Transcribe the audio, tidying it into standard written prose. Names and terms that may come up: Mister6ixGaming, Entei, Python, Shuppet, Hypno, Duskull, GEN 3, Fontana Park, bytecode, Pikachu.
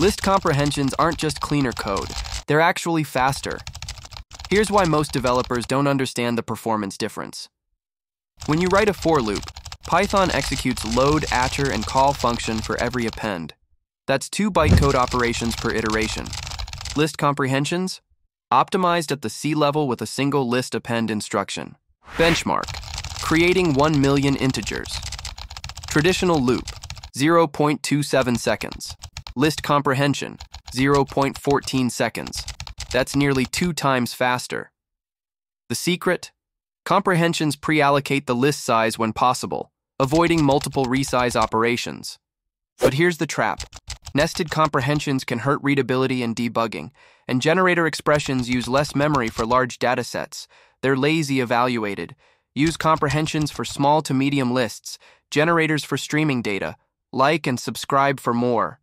List comprehensions aren't just cleaner code, they're actually faster. Here's why most developers don't understand the performance difference. When you write a for loop, Python executes load, atcher, and call function for every append. That's 2 bytecode operations per iteration. List comprehensions? Optimized at the C level with a single list append instruction. Benchmark, creating 1 million integers. Traditional loop, 0.27 seconds. List comprehension, 0.14 seconds. That's nearly 2 times faster. The secret? Comprehensions pre-allocate the list size when possible, avoiding multiple resize operations. But here's the trap. Nested comprehensions can hurt readability and debugging, and generator expressions use less memory for large datasets. They're lazy evaluated. Use comprehensions for small to medium lists, generators for streaming data, like and subscribe for more.